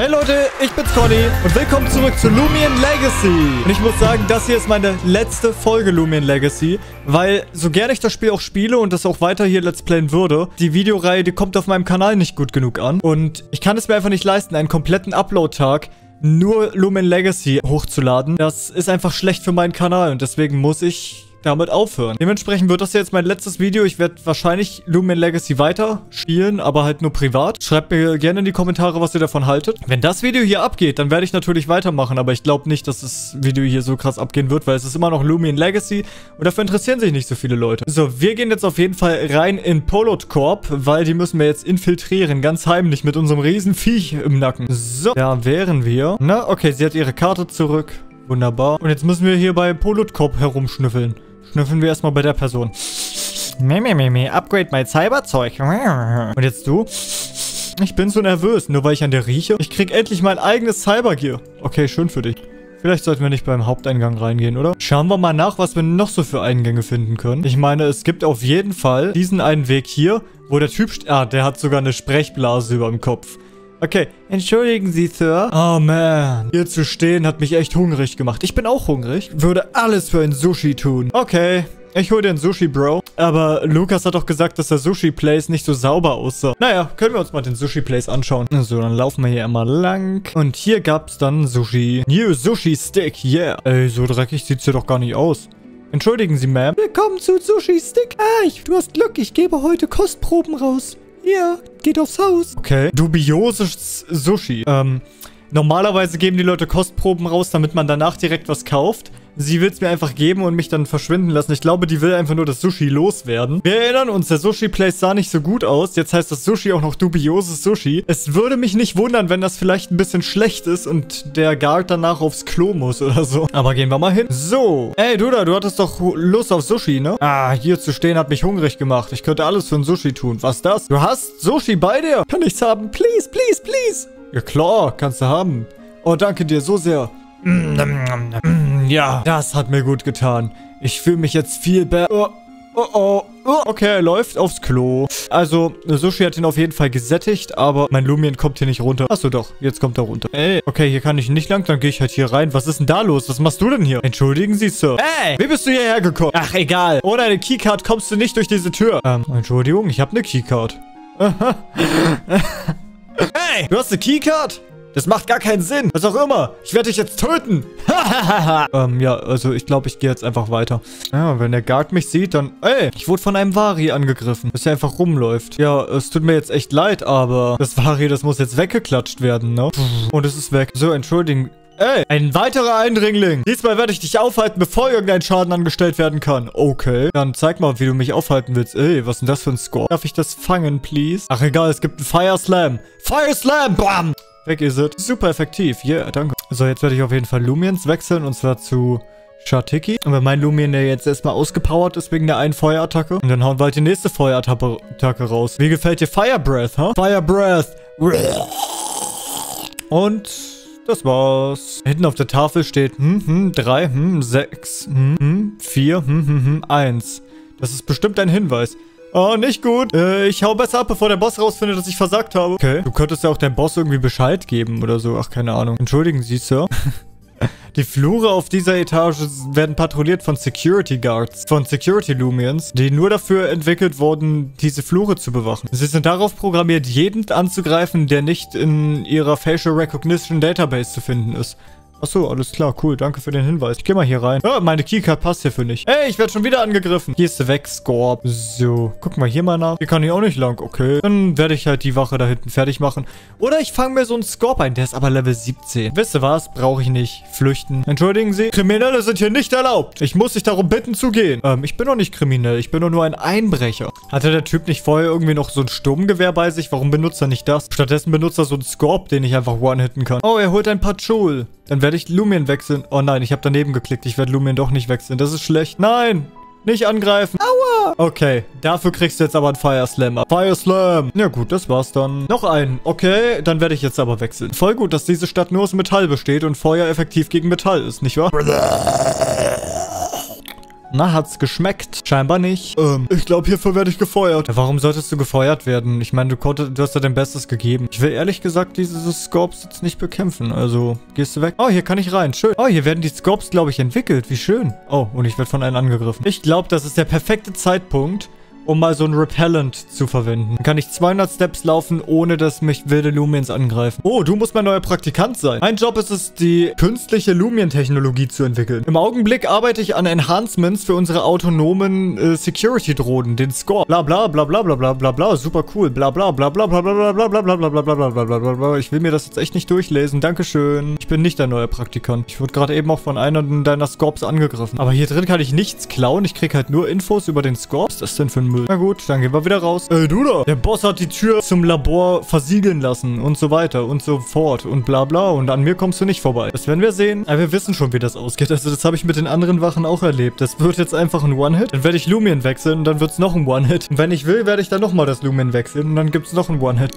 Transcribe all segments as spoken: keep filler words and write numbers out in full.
Hey Leute, ich bin's Konnie und willkommen zurück zu Loomian Legacy. Und ich muss sagen, das hier ist meine letzte Folge Loomian Legacy, weil so gerne ich das Spiel auch spiele und das auch weiter hier Let's Playen würde, die Videoreihe, die kommt auf meinem Kanal nicht gut genug an. Und ich kann es mir einfach nicht leisten, einen kompletten Upload-Tag nur Loomian Legacy hochzuladen. Das ist einfach schlecht für meinen Kanal und deswegen muss ich damit aufhören. Dementsprechend wird das jetzt mein letztes Video. Ich werde wahrscheinlich Loomian Legacy weiter spielen, aber halt nur privat. Schreibt mir gerne in die Kommentare, was ihr davon haltet. Wenn das Video hier abgeht, dann werde ich natürlich weitermachen, aber ich glaube nicht, dass das Video hier so krass abgehen wird, weil es ist immer noch Loomian Legacy und dafür interessieren sich nicht so viele Leute. So, wir gehen jetzt auf jeden Fall rein in Polut Corp, weil die müssen wir jetzt infiltrieren, ganz heimlich mit unserem riesen Viech im Nacken. So, da wären wir. Na, okay, sie hat ihre Karte zurück. Wunderbar. Und jetzt müssen wir hier bei Polut Corp herumschnüffeln. Schnüffeln wir erstmal bei der Person. Meh, meh, meh, meh. Upgrade mein Cyberzeug. Und jetzt du? Ich bin so nervös, nur weil ich an der rieche. Ich krieg endlich mein eigenes Cybergear. Okay, schön für dich. Vielleicht sollten wir nicht beim Haupteingang reingehen, oder? Schauen wir mal nach, was wir noch so für Eingänge finden können. Ich meine, es gibt auf jeden Fall diesen einen Weg hier, wo der Typ... Ah, der hat sogar eine Sprechblase über dem Kopf. Okay, entschuldigen Sie, Sir. Oh, man. Hier zu stehen hat mich echt hungrig gemacht. Ich bin auch hungrig. Würde alles für ein Sushi tun. Okay, ich hole dir ein Sushi, Bro. Aber Lukas hat doch gesagt, dass der Sushi-Place nicht so sauber aussah. Naja, können wir uns mal den Sushi-Place anschauen. So, dann laufen wir hier einmal lang. Und hier gab's dann Sushi. New Sushi-Stick, yeah. Ey, so dreckig sieht's hier doch gar nicht aus. Entschuldigen Sie, Ma'am. Willkommen zu Sushi-Stick. Ah, ich, du hast Glück, ich gebe heute Kostproben raus. Ja, geht aufs Haus. Okay. Dubioses Sushi. Ähm, normalerweise geben die Leute Kostproben raus, damit man danach direkt was kauft. Sie will es mir einfach geben und mich dann verschwinden lassen. Ich glaube, die will einfach nur das Sushi loswerden. Wir erinnern uns, der Sushi-Place sah nicht so gut aus. Jetzt heißt das Sushi auch noch dubioses Sushi. Es würde mich nicht wundern, wenn das vielleicht ein bisschen schlecht ist und der Guard danach aufs Klo muss oder so. Aber gehen wir mal hin. So. Ey, du da, du hattest doch Lust auf Sushi, ne? Ah, hier zu stehen hat mich hungrig gemacht. Ich könnte alles für ein Sushi tun. Was das? Du hast Sushi bei dir? Kann ich's haben? Please, please, please. Ja, klar. Kannst du haben. Oh, danke dir so sehr. Ja, das hat mir gut getan. Ich fühle mich jetzt viel besser. Oh, oh, oh, oh. Okay, er läuft aufs Klo. Also, Sushi hat ihn auf jeden Fall gesättigt, aber mein Loomian kommt hier nicht runter. Achso, doch, jetzt kommt er runter. Ey, okay, hier kann ich nicht lang, dann gehe ich halt hier rein. Was ist denn da los? Was machst du denn hier? Entschuldigen Sie, Sir. Ey, wie bist du hierher gekommen? Ach, egal. Ohne eine Keycard kommst du nicht durch diese Tür. Ähm, Entschuldigung, ich habe eine Keycard. Ey, du hast eine Keycard? Das macht gar keinen Sinn. Was auch immer. Ich werde dich jetzt töten. ähm, ja, also ich glaube, ich gehe jetzt einfach weiter. Ja, wenn der Guard mich sieht, dann... Ey, ich wurde von einem Varee angegriffen, dass er einfach rumläuft. Ja, es tut mir jetzt echt leid, aber das Varee, das muss jetzt weggeklatscht werden, ne? Und es ist weg. So, entschuldigen... Ey, ein weiterer Eindringling. Diesmal werde ich dich aufhalten, bevor irgendein Schaden angestellt werden kann. Okay, dann zeig mal, wie du mich aufhalten willst. Ey, was ist denn das für ein Scorp? Darf ich das fangen, please? Ach, egal, es gibt einen Fire Slam. Fire Slam, bam! Weg ist es. Super effektiv. Yeah, danke. So, jetzt werde ich auf jeden Fall Loomians wechseln. Und zwar zu Shatiki. Und wenn mein Loomian, der jetzt erstmal ausgepowert ist wegen der einen Feuerattacke. Und dann hauen wir halt die nächste Feuerattacke raus. Wie gefällt dir Fire Breath, huh? Fire Breath. Und das war's. Hinten auf der Tafel steht drei, sechs, vier, eins. Das ist bestimmt ein Hinweis. Oh, nicht gut. Äh, ich hau besser ab, bevor der Boss rausfindet, dass ich versagt habe. Okay. Du könntest ja auch dem Boss irgendwie Bescheid geben oder so. Ach, keine Ahnung. Entschuldigen Sie, Sir. Die Flure auf dieser Etage werden patrouilliert von Security Guards, von Security Loomians, die nur dafür entwickelt wurden, diese Flure zu bewachen. Sie sind darauf programmiert, jeden anzugreifen, der nicht in ihrer Facial Recognition Database zu finden ist. Achso, alles klar, cool, danke für den Hinweis. Ich geh mal hier rein. Oh, meine Keycard passt hierfür nicht. Ey, ich werde schon wieder angegriffen. Hier ist sie weg, Scorp. So, gucken wir hier mal nach. Hier kann ich auch nicht lang, okay. Dann werde ich halt die Wache da hinten fertig machen. Oder ich fange mir so einen Scorp ein, der ist aber Level siebzehn. Wisst ihr was? Brauche ich nicht. Flüchten. Entschuldigen Sie, Kriminelle sind hier nicht erlaubt. Ich muss dich darum bitten zu gehen. Ähm, ich bin doch nicht kriminell, ich bin doch nur ein Einbrecher. Hatte der Typ nicht vorher irgendwie noch so ein Sturmgewehr bei sich? Warum benutzt er nicht das? Stattdessen benutzt er so einen Scorp, den ich einfach one-hitten kann. Oh, er holt ein Patchouel. Dann werde ich Loomian wechseln. Oh nein, ich habe daneben geklickt. Ich werde Loomian doch nicht wechseln. Das ist schlecht. Nein, nicht angreifen. Aua. Okay, dafür kriegst du jetzt aber einen Fire Slam ab. Fire Slam. Ja gut, das war's dann. Noch einen. Okay, dann werde ich jetzt aber wechseln. Voll gut, dass diese Stadt nur aus Metall besteht und Feuer effektiv gegen Metall ist, nicht wahr? Na, hat's geschmeckt? Scheinbar nicht. Ähm, ich glaube, hierfür werde ich gefeuert. Ja, warum solltest du gefeuert werden? Ich meine, du konntest, du hast ja dein Bestes gegeben. Ich will ehrlich gesagt dieses Scorps jetzt nicht bekämpfen. Also, gehst du weg? Oh, hier kann ich rein. Schön. Oh, hier werden die Scorps, glaube ich, entwickelt. Wie schön. Oh, und ich werde von einem angegriffen. Ich glaube, das ist der perfekte Zeitpunkt, um mal so ein Repellent zu verwenden. Dann kann ich zweihundert Steps laufen, ohne dass mich wilde Loomians angreifen. Oh, du musst mein neuer Praktikant sein. Mein Job ist es, die künstliche Loomian-Technologie zu entwickeln. Im Augenblick arbeite ich an Enhancements für unsere autonomen äh, Security-Drohnen, den Scorp. Bla bla bla bla bla bla bla bla, super cool. Bla bla bla bla bla bla bla bla bla bla bla bla bla bla bla bla. Ich will mir das jetzt echt nicht durchlesen. Dankeschön. Ich bin nicht dein neuer Praktikant. Ich wurde gerade eben auch von einer deiner Scorps angegriffen. Aber hier drin kann ich nichts klauen. Ich kriege halt nur Infos über den Scorps. Was ist denn für ein Müll. Na gut, dann gehen wir wieder raus. Ey, du da. Der Boss hat die Tür zum Labor versiegeln lassen und so weiter und so fort und bla bla und an mir kommst du nicht vorbei. Das werden wir sehen. Aber wir wissen schon, wie das ausgeht. Also das habe ich mit den anderen Wachen auch erlebt. Das wird jetzt einfach ein One-Hit. Dann werde ich Loomian wechseln und dann wird es noch ein One-Hit. Und wenn ich will, werde ich dann nochmal das Loomian wechseln und dann gibt es noch ein One-Hit.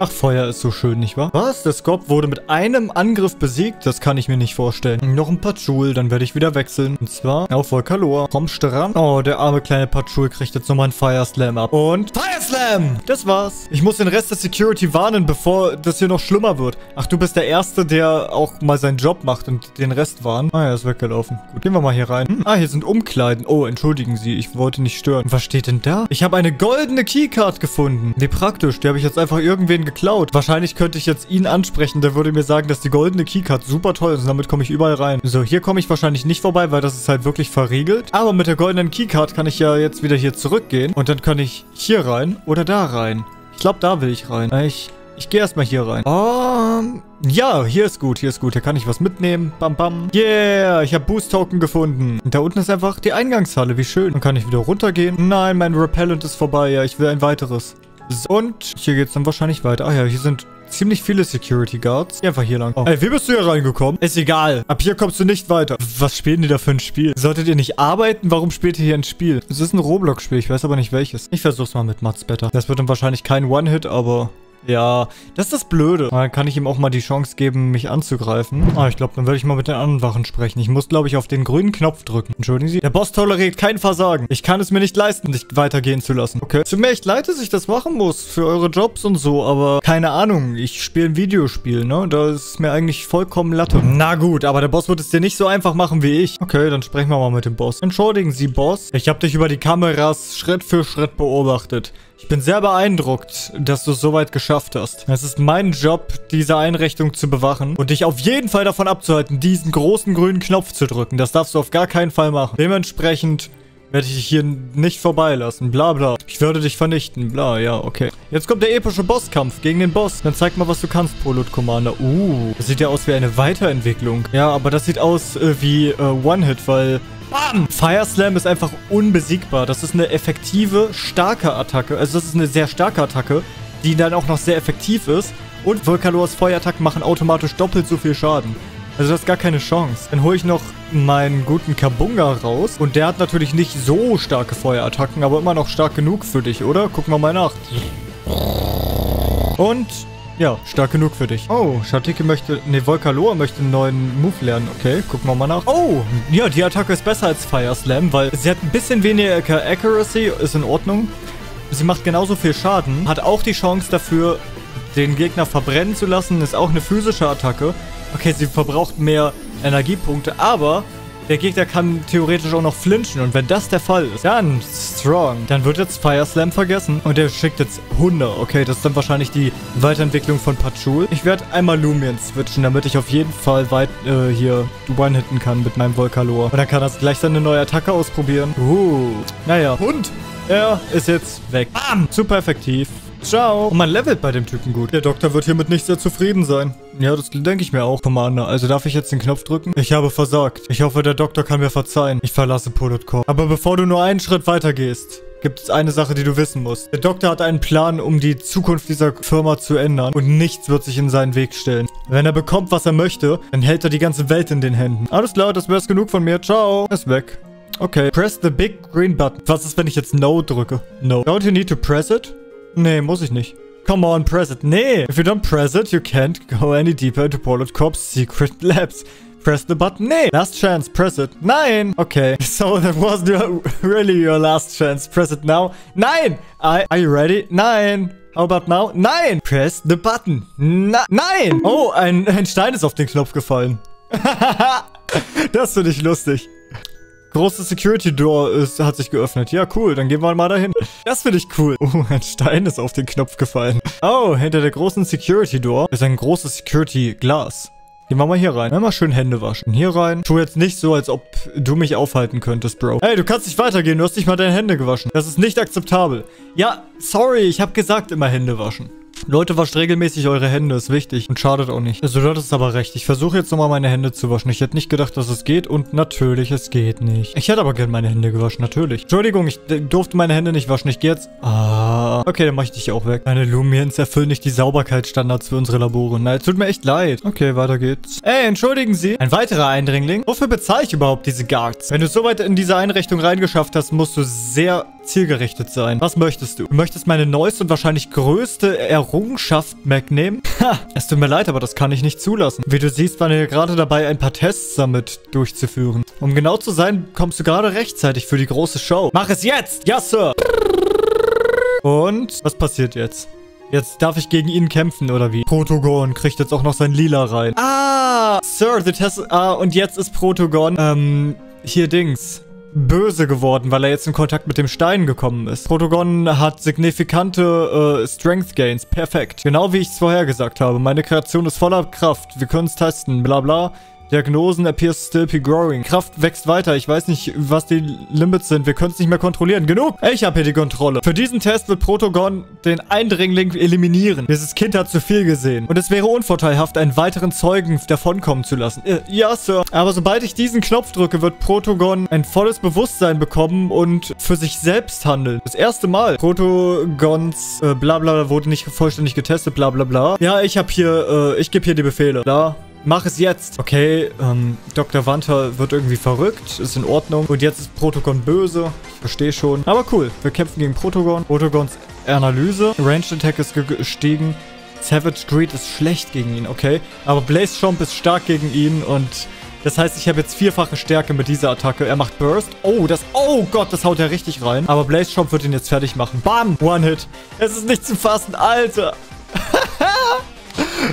Ach, Feuer ist so schön, nicht wahr? Was? Der Scorp wurde mit einem Angriff besiegt? Das kann ich mir nicht vorstellen. Noch ein Patchouel, dann werde ich wieder wechseln. Und zwar auf Volkaloa. Kommst du ran? Oh, der arme kleine Patchouel kriegt jetzt nochmal einen Fire Slam ab. Und Fire Slam! Das war's. Ich muss den Rest der Security warnen, bevor das hier noch schlimmer wird. Ach, du bist der Erste, der auch mal seinen Job macht und den Rest warnt. Ah, er ist weggelaufen. Gut, gehen wir mal hier rein. Hm. Ah, hier sind Umkleiden. Oh, entschuldigen Sie, ich wollte nicht stören. Und was steht denn da? Ich habe eine goldene Keycard gefunden. Wie praktisch. Die habe ich jetzt einfach irgendwen geklaut. Wahrscheinlich könnte ich jetzt ihn ansprechen. Der würde mir sagen, dass die goldene Keycard super toll ist. Und damit komme ich überall rein. So, hier komme ich wahrscheinlich nicht vorbei, weil das ist halt wirklich verriegelt. Aber mit der goldenen Keycard kann ich ja jetzt wieder hier zurückgehen. Und dann kann ich hier rein oder da rein. Ich glaube, da will ich rein. Ich, ich gehe erstmal hier rein. Um, ja, hier ist gut, hier ist gut. Hier kann ich was mitnehmen. Bam, bam. Yeah, ich habe Boost-Token gefunden. Und da unten ist einfach die Eingangshalle. Wie schön. Dann kann ich wieder runtergehen. Nein, mein Repellent ist vorbei. Ja, ich will ein weiteres. Und hier geht's dann wahrscheinlich weiter. Ah ja, hier sind ziemlich viele Security Guards. Geh einfach hier lang. Oh. Ey, wie bist du hier reingekommen? Ist egal. Ab hier kommst du nicht weiter. Was spielen die da für ein Spiel? Solltet ihr nicht arbeiten? Warum spielt ihr hier ein Spiel? Es ist ein Roblox-Spiel. Ich weiß aber nicht welches. Ich versuch's mal mit Mats Better. Das wird dann wahrscheinlich kein One-Hit, aber... Ja, das ist das Blöde. Dann kann ich ihm auch mal die Chance geben, mich anzugreifen. Ah, ich glaube, dann werde ich mal mit den anderen Wachen sprechen. Ich muss, glaube ich, auf den grünen Knopf drücken. Entschuldigen Sie. Der Boss toleriert kein Versagen. Ich kann es mir nicht leisten, dich weitergehen zu lassen. Okay. Tut mir echt leid, dass ich das machen muss für eure Jobs und so, aber keine Ahnung. Ich spiele ein Videospiel, ne? Da ist mir eigentlich vollkommen Latte. Na gut, aber der Boss wird es dir nicht so einfach machen wie ich. Okay, dann sprechen wir mal mit dem Boss. Entschuldigen Sie, Boss. Ich habe dich über die Kameras Schritt für Schritt beobachtet. Ich bin sehr beeindruckt, dass du es so weit geschafft hast. Es ist mein Job, diese Einrichtung zu bewachen und dich auf jeden Fall davon abzuhalten, diesen großen grünen Knopf zu drücken. Das darfst du auf gar keinen Fall machen. Dementsprechend werde ich dich hier nicht vorbeilassen. Bla bla. Ich werde dich vernichten. Bla, ja, okay. Jetzt kommt der epische Bosskampf gegen den Boss. Dann zeig mal, was du kannst, Polut Commander. Uh, das sieht ja aus wie eine Weiterentwicklung. Ja, aber das sieht aus äh, wie äh, One-Hit, weil... Bam! Fire Slam ist einfach unbesiegbar. Das ist eine effektive, starke Attacke. Also das ist eine sehr starke Attacke, die dann auch noch sehr effektiv ist. Und Volkaloas Feuerattacken machen automatisch doppelt so viel Schaden. Also das ist gar keine Chance. Dann hole ich noch meinen guten Kabunga raus. Und der hat natürlich nicht so starke Feuerattacken, aber immer noch stark genug für dich, oder? Gucken wir mal nach. Und... ja, stark genug für dich. Oh, Shatiki möchte... Ne, Volkaloa möchte einen neuen Move lernen. Okay, gucken wir mal nach. Oh, ja, die Attacke ist besser als Fire Slam, weil sie hat ein bisschen weniger Accuracy. Ist in Ordnung. Sie macht genauso viel Schaden. Hat auch die Chance dafür, den Gegner verbrennen zu lassen. Ist auch eine physische Attacke. Okay, sie verbraucht mehr Energiepunkte, aber... der Gegner kann theoretisch auch noch flinchen. Und wenn das der Fall ist, dann strong. Dann wird jetzt Fire Slam vergessen. Und der schickt jetzt Hunde. Okay, das ist dann wahrscheinlich die Weiterentwicklung von Patchouel. Ich werde einmal Loomian switchen, damit ich auf jeden Fall weit äh, hier one-hitten kann mit meinem Volkaloa. Und dann kann er gleich seine neue Attacke ausprobieren. Uh, naja. Hund, er ist jetzt weg. Bam, super effektiv. Ciao. Und man levelt bei dem Typen gut. Der Doktor wird hiermit nicht sehr zufrieden sein. Ja, das denke ich mir auch, Commander. Also darf ich jetzt den Knopf drücken? Ich habe versagt. Ich hoffe, der Doktor kann mir verzeihen. Ich verlasse Polut Corp. Aber bevor du nur einen Schritt weiter gehst, gibt es eine Sache, die du wissen musst. Der Doktor hat einen Plan, um die Zukunft dieser Firma zu ändern. Und nichts wird sich in seinen Weg stellen. Wenn er bekommt, was er möchte, dann hält er die ganze Welt in den Händen. Alles klar, das wär's genug von mir. Ciao. Er ist weg. Okay. Press the big green button. Was ist, wenn ich jetzt No drücke? No. Don't you need to press it? Nee, muss ich nicht. Come on, press it. Nee. If you don't press it, you can't go any deeper into Polut Corp's secret labs. Press the button. Nee. Last chance. Press it. Nein. Okay. So that wasn't your, really your last chance. Press it now. Nein. I, are you ready? Nein. How about now? Nein. Press the button. Na, nein. Oh, ein, ein Stein ist auf den Knopf gefallen. Das finde ich lustig. Große Security Door ist, hat sich geöffnet. Ja, cool. Dann gehen wir mal dahin. Das finde ich cool. Oh, ein Stein ist auf den Knopf gefallen. Oh, hinter der großen Security Door ist ein großes Security Glas. Gehen wir mal hier rein. Mal schön Hände waschen. Hier rein. Tu jetzt nicht so, als ob du mich aufhalten könntest, Bro. Hey, du kannst nicht weitergehen. Du hast nicht mal deine Hände gewaschen. Das ist nicht akzeptabel. Ja, sorry. Ich habe gesagt, immer Hände waschen. Leute, wascht regelmäßig eure Hände, ist wichtig und schadet auch nicht. Also, du hattest aber recht. Ich versuche jetzt nochmal meine Hände zu waschen. Ich hätte nicht gedacht, dass es geht und natürlich, es geht nicht. Ich hätte aber gerne meine Hände gewaschen, natürlich. Entschuldigung, ich durfte meine Hände nicht waschen. Ich gehe jetzt... Ah. Okay, dann mache ich dich auch weg. Meine Loomians erfüllen nicht die Sauberkeitsstandards für unsere Labore. Nein, es tut mir echt leid. Okay, weiter geht's. Ey, entschuldigen Sie. Ein weiterer Eindringling? Wofür bezahle ich überhaupt diese Guards? Wenn du es so weit in diese Einrichtung reingeschafft hast, musst du sehr zielgerichtet sein. Was möchtest du? Du möchtest meine neueste und wahrscheinlich größte Errungenschaft wegnehmen? Ha! Es tut mir leid, aber das kann ich nicht zulassen. Wie du siehst, waren wir gerade dabei, ein paar Tests damit durchzuführen. Um genau zu sein, kommst du gerade rechtzeitig für die große Show. Mach es jetzt! Ja, Sir! Und? Was passiert jetzt? Jetzt darf ich gegen ihn kämpfen, oder wie? Protogon kriegt jetzt auch noch sein Lila rein. Ah! Sir, the test... Ah, und jetzt ist Protogon, ähm, hier Dings... böse geworden, weil er jetzt in Kontakt mit dem Stein gekommen ist. Protogon hat signifikante äh, Strength Gains. Perfekt. Genau wie ich es vorher gesagt habe. Meine Kreation ist voller Kraft. Wir können es testen. Bla bla. Diagnosen appears still be growing. Kraft wächst weiter. Ich weiß nicht, was die Limits sind. Wir können es nicht mehr kontrollieren. Genug. Ich habe hier die Kontrolle. Für diesen Test wird Protogon den Eindringling eliminieren. Dieses Kind hat zu viel gesehen. Und es wäre unvorteilhaft, einen weiteren Zeugen davonkommen zu lassen. Äh, ja, Sir. Aber sobald ich diesen Knopf drücke, wird Protogon ein volles Bewusstsein bekommen und für sich selbst handeln. Das erste Mal. Protogons äh, bla bla wurde nicht vollständig getestet. Bla bla bla. Ja, ich habe hier, äh, ich gebe hier die Befehle. Da. Mach es jetzt. Okay, ähm, Doktor Wantle wird irgendwie verrückt. Ist in Ordnung. Und jetzt ist Protogon böse. Ich verstehe schon. Aber cool. Wir kämpfen gegen Protogon. Protogons Analyse. Range Attack ist gestiegen. Savage Greed ist schlecht gegen ihn. Okay. Aber Blaze Chomp ist stark gegen ihn. Und das heißt, ich habe jetzt vierfache Stärke mit dieser Attacke. Er macht Burst. Oh, das... Oh Gott, das haut er richtig rein. Aber Blaze Chomp wird ihn jetzt fertig machen. Bam! One-Hit. Es ist nicht zu fassen. Alter.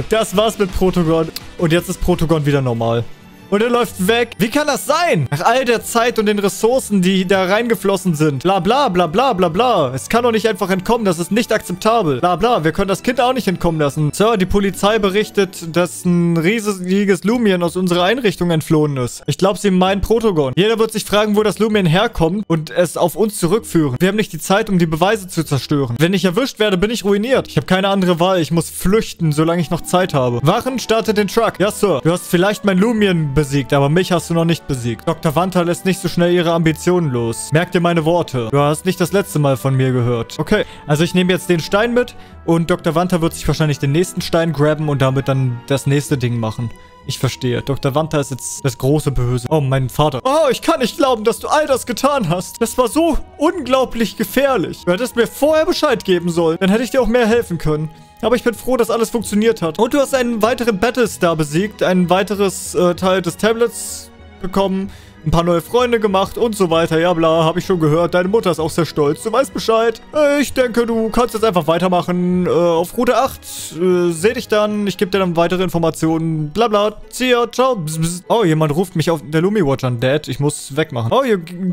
Das war's mit Protogon. Und jetzt ist Protogon wieder normal. Und er läuft weg. Wie kann das sein? Nach all der Zeit und den Ressourcen, die da reingeflossen sind. Bla, bla, bla, bla, bla, bla. Es kann doch nicht einfach entkommen. Das ist nicht akzeptabel. Bla, bla. Wir können das Kind auch nicht entkommen lassen. Sir, die Polizei berichtet, dass ein riesiges Loomian aus unserer Einrichtung entflohen ist. Ich glaube, sie meinen Protogon. Jeder wird sich fragen, wo das Loomian herkommt und es auf uns zurückführen. Wir haben nicht die Zeit, um die Beweise zu zerstören. Wenn ich erwischt werde, bin ich ruiniert. Ich habe keine andere Wahl. Ich muss flüchten, solange ich noch Zeit habe. Wachen, starte den Truck. Ja, Sir. Du hast vielleicht mein Loomian besiegt, aber mich hast du noch nicht besiegt. Doktor Wantle lässt nicht so schnell ihre Ambitionen los. Merk dir meine Worte. Du hast nicht das letzte Mal von mir gehört. Okay, also ich nehme jetzt den Stein mit und Doktor Wantle wird sich wahrscheinlich den nächsten Stein grabben und damit dann das nächste Ding machen. Ich verstehe. Doktor Wantle ist jetzt das große Böse. Oh, mein Vater. Oh, ich kann nicht glauben, dass du all das getan hast. Das war so unglaublich gefährlich. Du hättest mir vorher Bescheid geben sollen. Dann hätte ich dir auch mehr helfen können. Aber ich bin froh, dass alles funktioniert hat. Und du hast einen weiteren Battlestar besiegt, ein weiteres äh, Teil des Tablets bekommen, ein paar neue Freunde gemacht und so weiter. Ja, bla, habe ich schon gehört. Deine Mutter ist auch sehr stolz. Du weißt Bescheid. Ich denke, du kannst jetzt einfach weitermachen. Äh, auf Route acht. Äh, seh dich dann. Ich gebe dir dann weitere Informationen. Bla, bla. See ya. Ciao. Bzz, bzz. Oh, jemand ruft mich auf der Lumi-Watch an. Dad, ich muss wegmachen. Oh,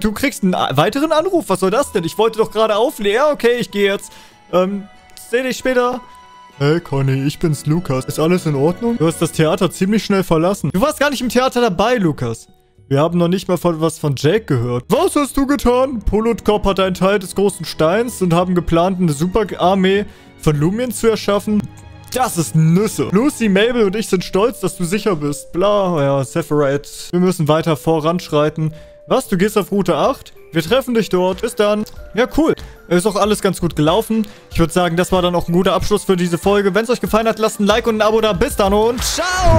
du kriegst einen weiteren Anruf. Was soll das denn? Ich wollte doch gerade auflegen. Ja, okay, ich gehe jetzt. Ähm, seh dich später. Hey Konnie, ich bin's, Lukas. Ist alles in Ordnung? Du hast das Theater ziemlich schnell verlassen. Du warst gar nicht im Theater dabei, Lukas. Wir haben noch nicht mal von, was von Jake gehört. Was hast du getan? Polut Corp hat einen Teil des großen Steins und haben geplant, eine Superarmee von Loomian zu erschaffen. Das ist Nüsse. Lucy, Mabel und ich sind stolz, dass du sicher bist. Bla, ja, Sephiroth. Wir müssen weiter voranschreiten. Was, du gehst auf Route acht? Wir treffen dich dort. Bis dann. Ja, cool. Ist auch alles ganz gut gelaufen. Ich würde sagen, das war dann auch ein guter Abschluss für diese Folge. Wenn es euch gefallen hat, lasst ein Like und ein Abo da. Bis dann und ciao!